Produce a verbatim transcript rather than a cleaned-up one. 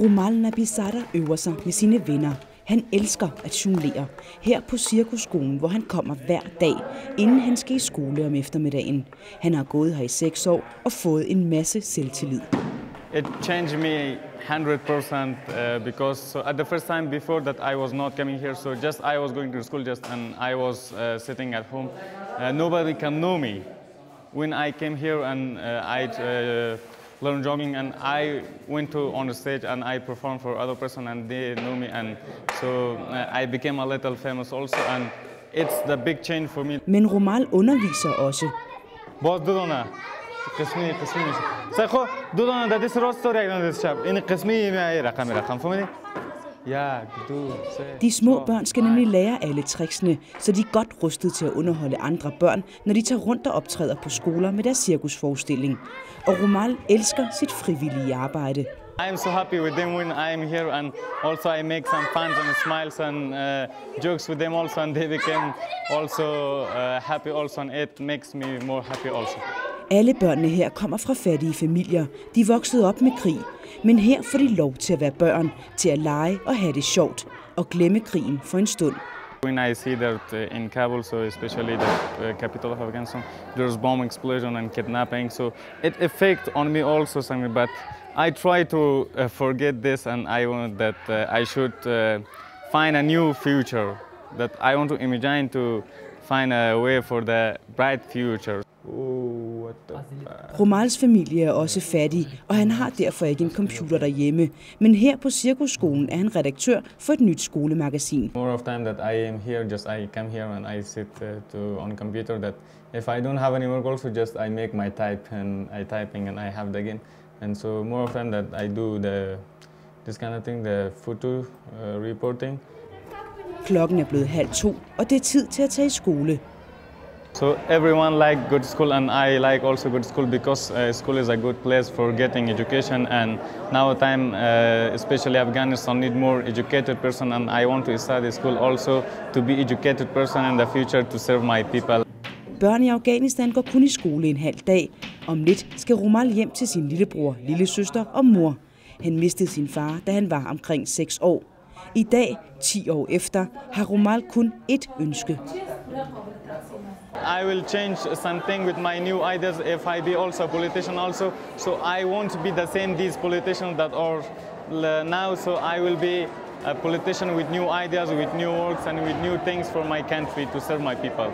Rumal Nabizada øver sig med sine venner. Han elsker at jonglere her på cirkusskolen, hvor han kommer hver dag, inden han skal i skole om eftermiddagen. Han har gået her i seks år og fået en masse selvtillid. It changed me one hundred percent uh, because so at the first time before that I was not coming here, so just I was going to school just and I was uh, sitting at home. Uh, nobody can know me. When I came here and uh, I uh, learned jogging and I went to on the stage and I performed for other person and they knew me, and so uh, I became a little famous also, and it's the big change for me. Men Rumal underviser også. Både døderne. قسمی قسمی میشه. سعی خو دو دانه دادیس راست و یک دانه دادیس چپ. این قسمی میای رقم رقم فهمیدی؟ یا دو سه. De små børn skal nemlig lære alle tricksene, så de er godt rustet til at underholde andre børn, når de tager rundt og optræder på skoler med deres cirkusforestilling. Og Rumal elsker sit frivillige arbejde. I am so happy with them when I am here, and also I make some fun and smiles and uh, jokes with them also, and they became also uh, happy also, and it makes me more happy also. Alle børnene her kommer fra fattige familier. De er vokset op med krig. Men her får de lov til at være børn, til at lege og have det sjovt. Og glemme krigen for en stund. When I see that in Kabul, so especially the capital of Afghanistan, there's bomb explosion and kidnapping, so it affect on me also something. But I try to forget this, and I want that I should find a new future. That I want to imagine to find a way for the bright future. Rumals familie er også fattig, og han har derfor ikke en computer derhjemme. Men her på cirkusskolen er han redaktør for et nyt skolemagasin. More of time that I am here, just I come here and I sit to on computer. That if I don't have any work, also just I make my type and I typing and I have the game. And so more of time that I do the this kind of thing, the photo uh, reporting. Klokken er blevet halv to, og det er tid til at tage i skole. So everyone like good school, and I like also good school because uh, school is a good place for getting education, and now time uh, especially Afghanistan need more educated person, and I want to study school also to be educated person in the future to serve my people. Børn i Afghanistan går kun i skole en halv dag. Om lidt skal Rumal hjem til sin lillebror, lillesøster og mor. Han mistede sin far, da han var omkring seks år. I dag, ti år efter, har Rumal kun ét ønske. I will change something with my new ideas if I be also a politician also. So I won't be the same these politicians that are now. So I will be a politician with new ideas, with new works and with new things for my country to serve my people.